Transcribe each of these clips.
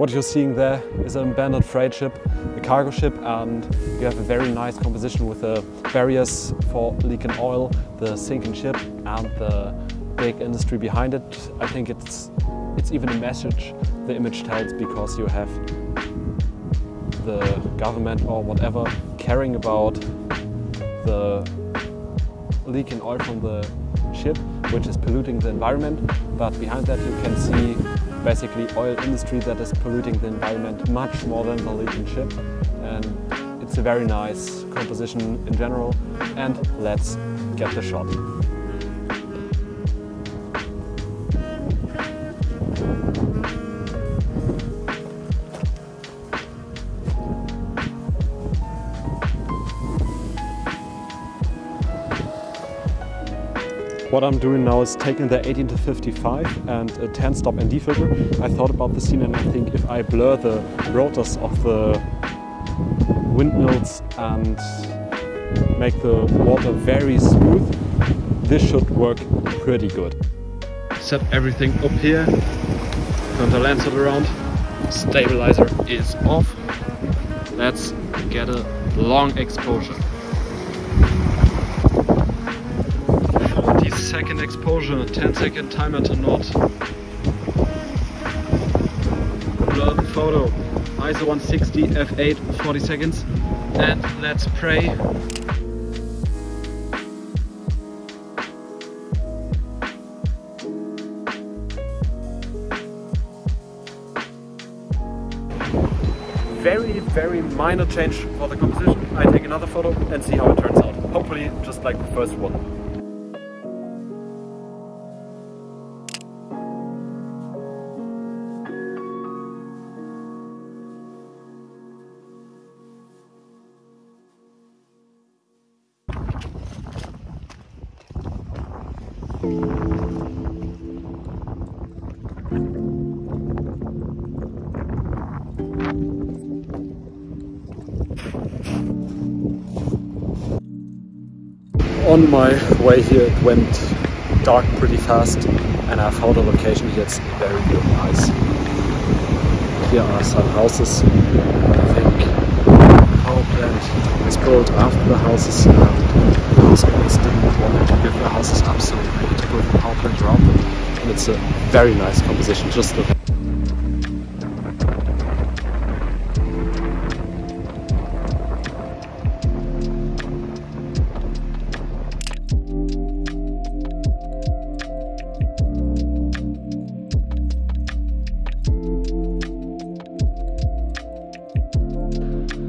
What you're seeing there is an abandoned freight ship, a cargo ship, and you have a very nice composition with the barriers for leaking oil, the sinking ship, and the big industry behind it. I think it's even a message the image tells, because you have the government or whatever caring about the leaking oil from the ship, which is polluting the environment, but behind that you can see basically oil industry that is polluting the environment much more than the leaking ship, and it's a very nice composition in general. And let's get the shot. What I'm doing now is taking the 18-55 and a 10 stop ND filter. I thought about the scene, and I think if I blur the rotors of the windmills and make the water very smooth, this should work pretty good. Set everything up here, turn the landset around, stabilizer is off. Let's get a long exposure. Second exposure, 10-second timer to not. Blur the photo, ISO 160, f8, 40 seconds, and let's pray. Very, very minor change for the composition. I take another photo and see how it turns out. Hopefully just like the first one. On my way here it went dark pretty fast, and I found a location here. It's very, very nice. Here are some houses. I think the power plant is built after the houses, and the hospitals didn't want to give the houses up, so they had to build the power plant around them. And it's a very nice composition. Just look.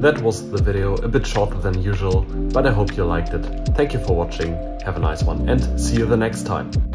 That was the video, a bit shorter than usual, but I hope you liked it. Thank you for watching, have a nice one, and see you the next time!